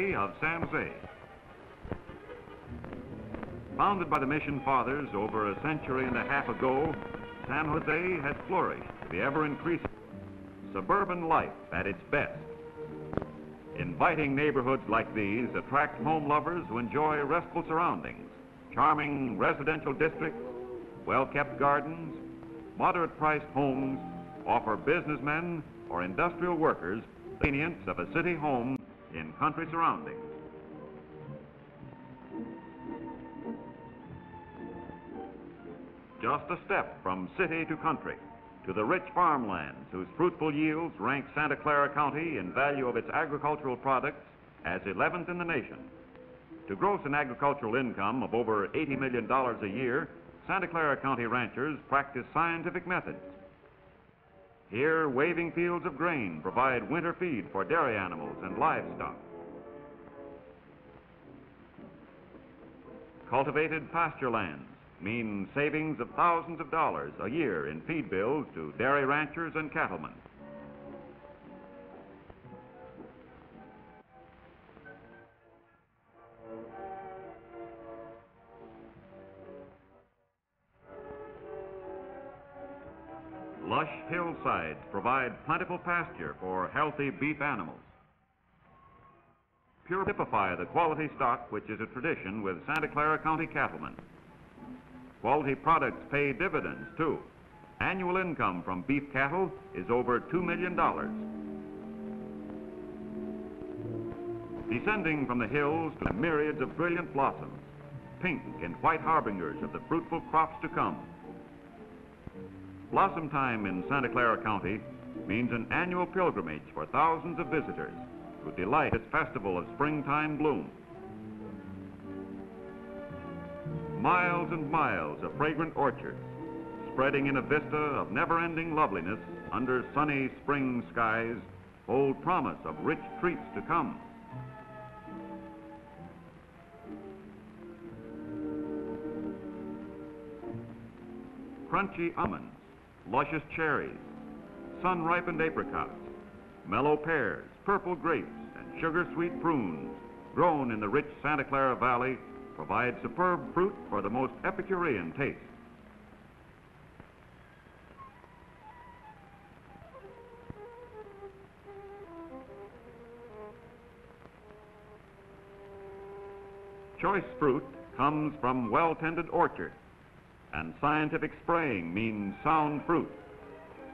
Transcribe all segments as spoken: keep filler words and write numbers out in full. University of San Jose. Founded by the Mission Fathers over a century and a half ago, San Jose had flourished to the ever-increasing suburban life at its best. Inviting neighborhoods like these attract home lovers who enjoy restful surroundings, charming residential districts, well-kept gardens, moderate-priced homes, offer businessmen or industrial workers the convenience of a city home in country surroundings. Just a step from city to country, to the rich farmlands whose fruitful yields rank Santa Clara County in value of its agricultural products as eleventh in the nation. To gross an agricultural income of over eighty million dollars a year, Santa Clara County ranchers practice scientific methods. Here, waving fields of grain provide winter feed for dairy animals and livestock. Cultivated pasture lands mean savings of thousands of dollars a year in feed bills to dairy ranchers and cattlemen. Lush hillsides provide plentiful pasture for healthy beef animals. Pure typify the quality stock which is a tradition with Santa Clara County cattlemen. Quality products pay dividends, too. Annual income from beef cattle is over two million dollars. Descending from the hills to myriads of brilliant blossoms, pink and white harbingers of the fruitful crops to come. Blossom time in Santa Clara County means an annual pilgrimage for thousands of visitors who delight in its festival of springtime bloom. Miles and miles of fragrant orchards, spreading in a vista of never-ending loveliness under sunny spring skies, hold promise of rich treats to come. Crunchy almonds, luscious cherries, sun-ripened apricots, mellow pears, purple grapes, and sugar-sweet prunes, grown in the rich Santa Clara Valley, provide superb fruit for the most epicurean taste. Choice fruit comes from well-tended orchards, and scientific spraying means sound fruit.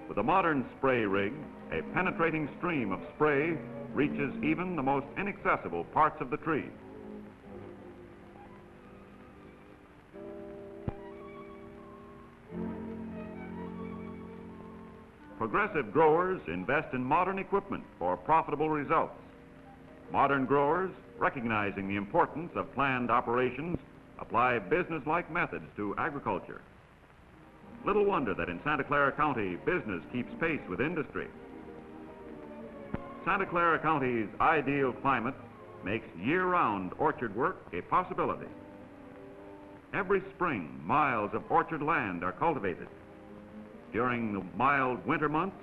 With a modern spray rig, a penetrating stream of spray reaches even the most inaccessible parts of the tree. Progressive growers invest in modern equipment for profitable results. Modern growers, recognizing the importance of planned operations, apply business-like methods to agriculture. Little wonder that in Santa Clara County, business keeps pace with industry. Santa Clara County's ideal climate makes year-round orchard work a possibility. Every spring, miles of orchard land are cultivated. During the mild winter months,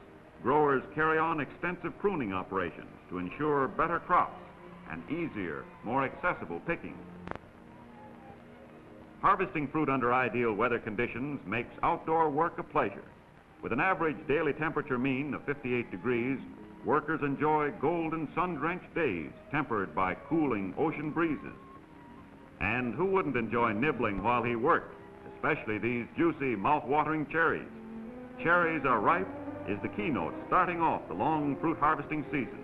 growers carry on extensive pruning operations to ensure better crops and easier, more accessible picking. Harvesting fruit under ideal weather conditions makes outdoor work a pleasure. With an average daily temperature mean of fifty-eight degrees, workers enjoy golden sun-drenched days tempered by cooling ocean breezes. And who wouldn't enjoy nibbling while he worked, especially these juicy, mouth-watering cherries? Cherries are ripe is the keynote starting off the long fruit harvesting season.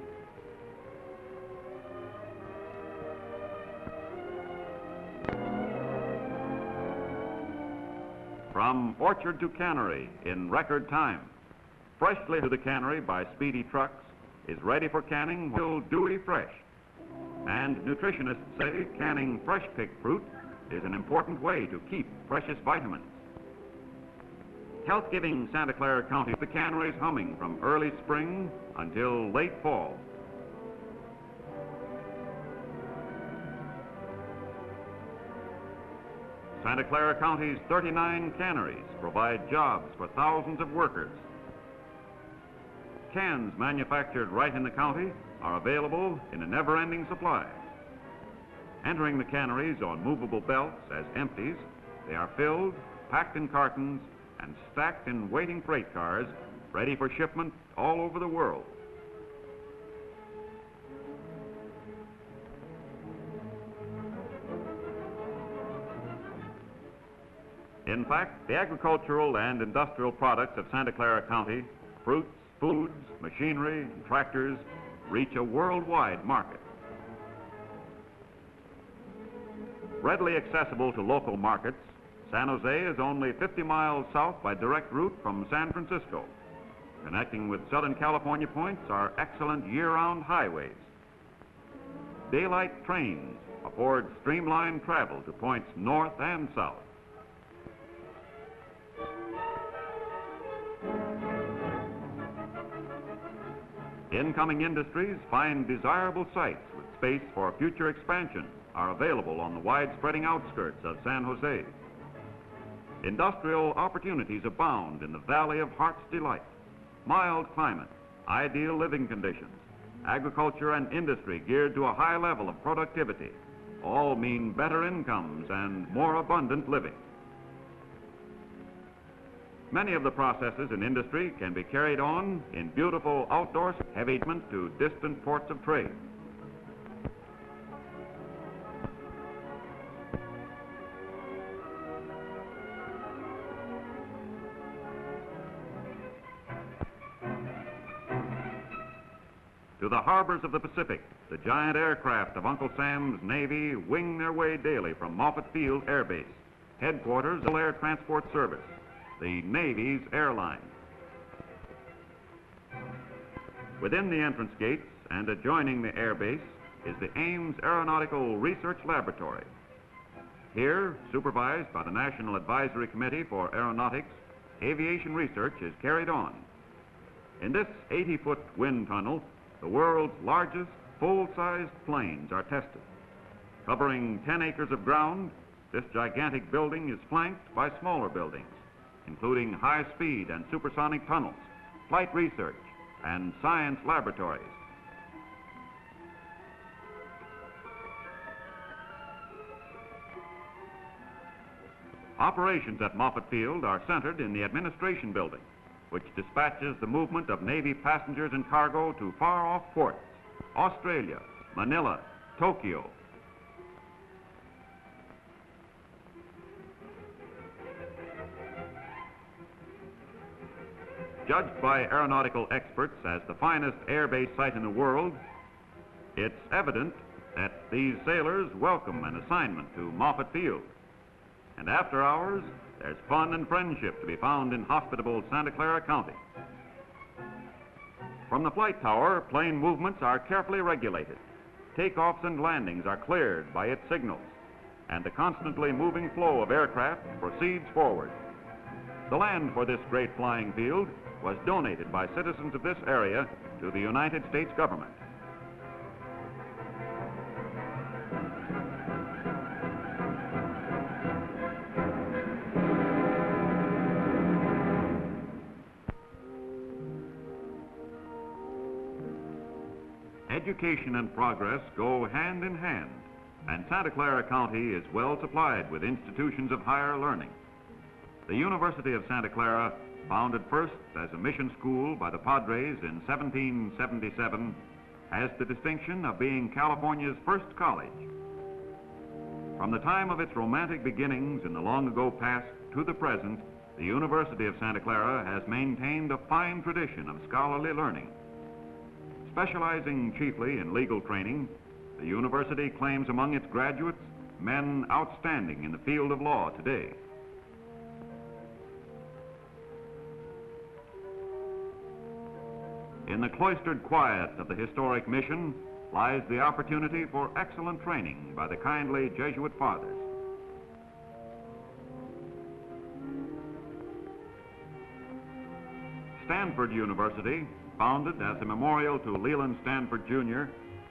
From orchard to cannery in record time. Freshly to the cannery by speedy trucks is ready for canning till dewy fresh. And nutritionists say canning fresh-picked fruit is an important way to keep precious vitamins. Health-giving Santa Clara County, the canneries humming from early spring until late fall. Santa Clara County's thirty-nine canneries provide jobs for thousands of workers. Cans manufactured right in the county are available in a never-ending supply. Entering the canneries on movable belts as empties, they are filled, packed in cartons, and stacked in waiting freight cars, ready for shipment all over the world. In fact, the agricultural and industrial products of Santa Clara County, fruits, foods, machinery, and tractors, reach a worldwide market. Readily accessible to local markets, San Jose is only fifty miles south by direct route from San Francisco. Connecting with Southern California points are excellent year-round highways. Daylight trains afford streamlined travel to points north and south. Incoming industries find desirable sites with space for future expansion are available on the wide-spreading outskirts of San Jose. Industrial opportunities abound in the Valley of Heart's Delight. Mild climate, ideal living conditions, agriculture and industry geared to a high level of productivity all mean better incomes and more abundant living. Many of the processes in industry can be carried on in beautiful outdoor heavy to distant ports of trade. To the harbors of the Pacific, the giant aircraft of Uncle Sam's Navy wing their way daily from Moffett Field Air Base, headquarters of Air Transport Service, the Navy's airline. Within the entrance gates and adjoining the airbase is the Ames Aeronautical Research Laboratory. Here, supervised by the National Advisory Committee for Aeronautics, aviation research is carried on. In this eighty foot wind tunnel, the world's largest full-sized planes are tested. Covering ten acres of ground, this gigantic building is flanked by smaller buildings, including high-speed and supersonic tunnels, flight research, and science laboratories. Operations at Moffett Field are centered in the administration building, which dispatches the movement of Navy passengers and cargo to far-off ports, Australia, Manila, Tokyo. Judged by aeronautical experts as the finest airbase site in the world, it's evident that these sailors welcome an assignment to Moffett Field. And after hours, there's fun and friendship to be found in hospitable Santa Clara County. From the flight tower, plane movements are carefully regulated. Takeoffs and landings are cleared by its signals, and the constantly moving flow of aircraft proceeds forward. The land for this great flying field was donated by citizens of this area to the United States government. Education and progress go hand in hand, and Santa Clara County is well supplied with institutions of higher learning. The University of Santa Clara, founded first as a mission school by the Padres in seventeen seventy-seven, has the distinction of being California's first college. From the time of its romantic beginnings in the long-ago past to the present, the University of Santa Clara has maintained a fine tradition of scholarly learning. Specializing chiefly in legal training, the university claims among its graduates men outstanding in the field of law today. In the cloistered quiet of the historic mission lies the opportunity for excellent training by the kindly Jesuit fathers. Stanford University, founded as a memorial to Leland Stanford, Junior,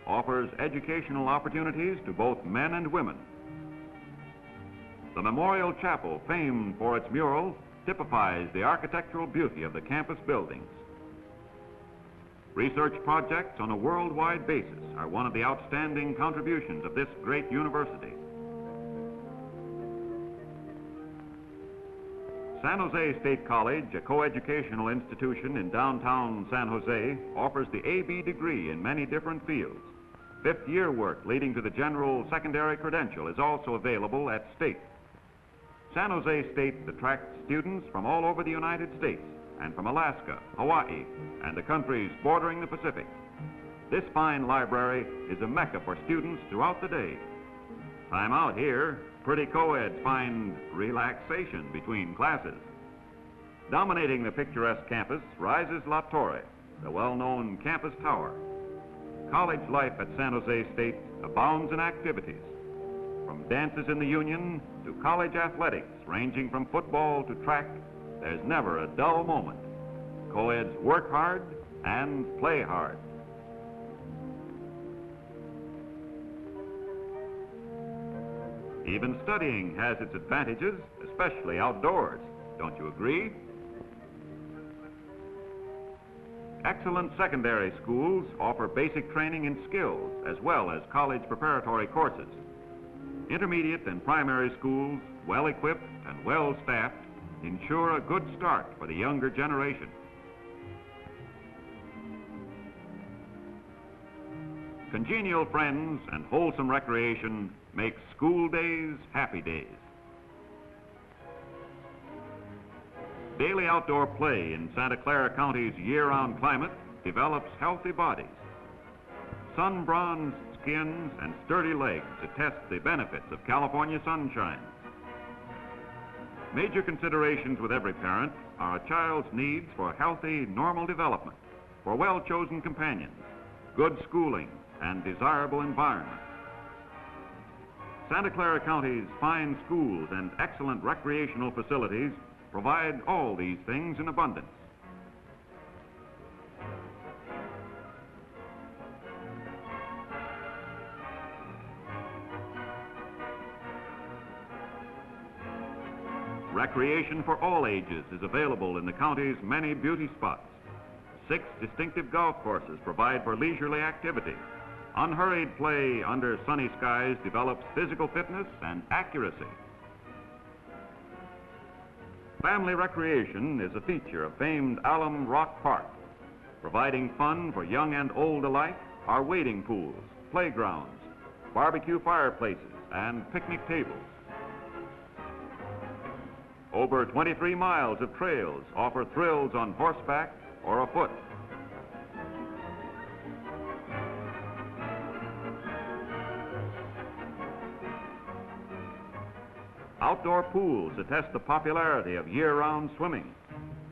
offers educational opportunities to both men and women. The memorial chapel, famed for its mural, typifies the architectural beauty of the campus buildings. Research projects on a worldwide basis are one of the outstanding contributions of this great university. San Jose State College, a coeducational institution in downtown San Jose, offers the A B degree in many different fields. Fifth-year work leading to the general secondary credential is also available at State. San Jose State attracts students from all over the United States and from Alaska, Hawaii, and the countries bordering the Pacific. This fine library is a mecca for students throughout the day. Time out here, pretty co-eds find relaxation between classes. Dominating the picturesque campus rises La Torre, the well-known campus tower. College life at San Jose State abounds in activities, from dances in the union to college athletics, ranging from football to track. There's never a dull moment. Co-eds work hard and play hard. Even studying has its advantages, especially outdoors. Don't you agree? Excellent secondary schools offer basic training in skills as well as college preparatory courses. Intermediate and primary schools, well-equipped and well-staffed, ensure a good start for the younger generation. Congenial friends and wholesome recreation make school days happy days. Daily outdoor play in Santa Clara County's year-round climate develops healthy bodies. Sun-bronzed skins and sturdy legs attest the benefits of California sunshine. Major considerations with every parent are a child's needs for healthy, normal development, for well-chosen companions, good schooling, and desirable environment. Santa Clara County's fine schools and excellent recreational facilities provide all these things in abundance. Recreation for all ages is available in the county's many beauty spots. Six distinctive golf courses provide for leisurely activity. Unhurried play under sunny skies develops physical fitness and accuracy. Family recreation is a feature of famed Alum Rock Park. Providing fun for young and old alike are wading pools, playgrounds, barbecue fireplaces, and picnic tables. Over twenty-three miles of trails offer thrills on horseback or afoot. Outdoor pools attest the popularity of year-round swimming.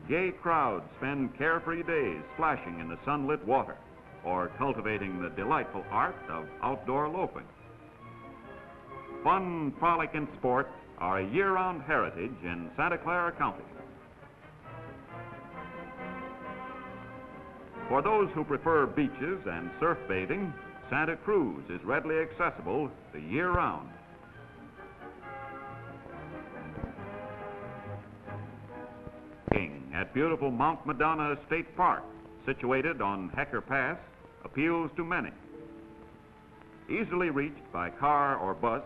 Gay crowds spend carefree days splashing in the sunlit water or cultivating the delightful art of outdoor loafing. Fun, frolic, and sport are a year-round heritage in Santa Clara County. For those who prefer beaches and surf bathing, Santa Cruz is readily accessible the year-round. At beautiful Mount Madonna State Park, situated on Hecker Pass, appeals to many. Easily reached by car or bus,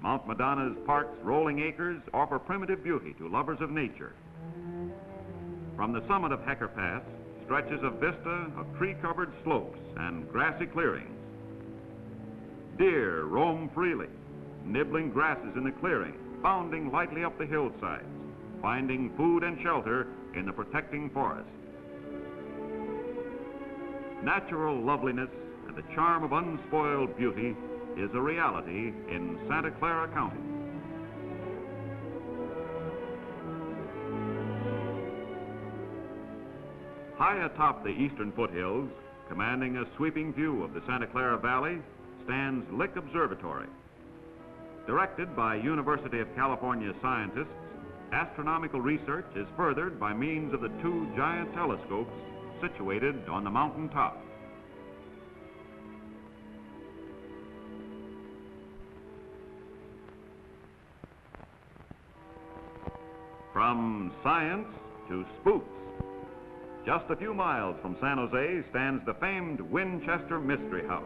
Mount Madonna's park's rolling acres offer primitive beauty to lovers of nature. From the summit of Hecker Pass stretches a vista of tree-covered slopes and grassy clearings. Deer roam freely, nibbling grasses in the clearing, bounding lightly up the hillsides, finding food and shelter in the protecting forest. Natural loveliness and the charm of unspoiled beauty is a reality in Santa Clara County. High atop the eastern foothills, commanding a sweeping view of the Santa Clara Valley, stands Lick Observatory. Directed by University of California scientists, astronomical research is furthered by means of the two giant telescopes situated on the mountain top. From science to spooks, Just a few miles from San Jose stands the famed Winchester Mystery House.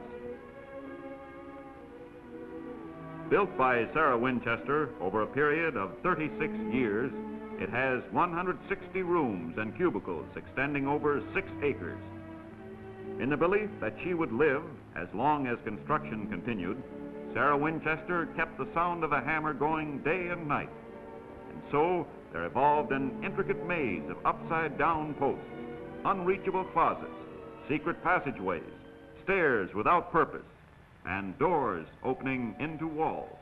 Built by Sarah Winchester over a period of thirty-six years, it has one hundred sixty rooms and cubicles extending over six acres. In the belief that she would live as long as construction continued, Sarah Winchester kept the sound of a hammer going day and night. And so there evolved an intricate maze of upside-down posts, unreachable closets, secret passageways, stairs without purpose, and doors opening into walls.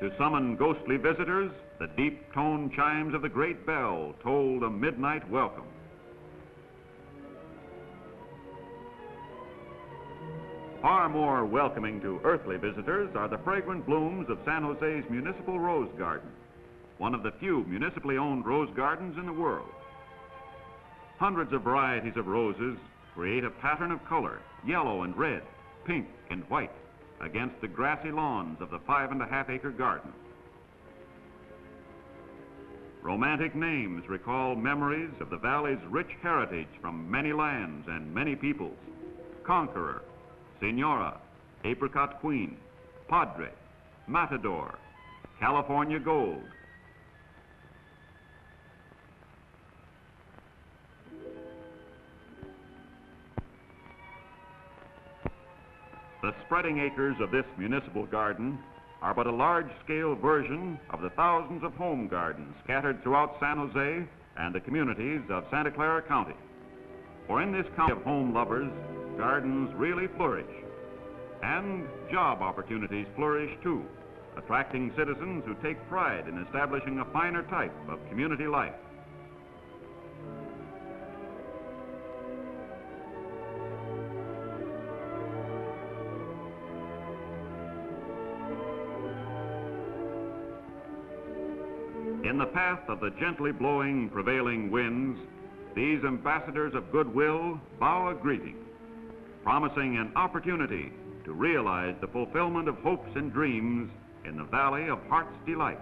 To summon ghostly visitors, the deep-toned chimes of the great bell tolled a midnight welcome. Far more welcoming to earthly visitors are the fragrant blooms of San Jose's municipal rose garden, one of the few municipally owned rose gardens in the world. Hundreds of varieties of roses create a pattern of color, yellow and red, pink and white, against the grassy lawns of the five and a half acre garden. Romantic names recall memories of the valley's rich heritage from many lands and many peoples. Conqueror, Senora, Apricot Queen, Padre, Matador, California Gold. The spreading acres of this municipal garden are but a large-scale version of the thousands of home gardens scattered throughout San Jose and the communities of Santa Clara County. For in this county of home lovers, gardens really flourish, and job opportunities flourish too, attracting citizens who take pride in establishing a finer type of community life. In the path of the gently blowing, prevailing winds, these ambassadors of goodwill bow a greeting, promising an opportunity to realize the fulfillment of hopes and dreams in the Valley of Heart's Delight.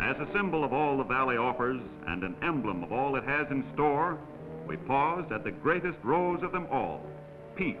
As a symbol of all the valley offers and an emblem of all it has in store, we pause at the greatest rose of them all, peace.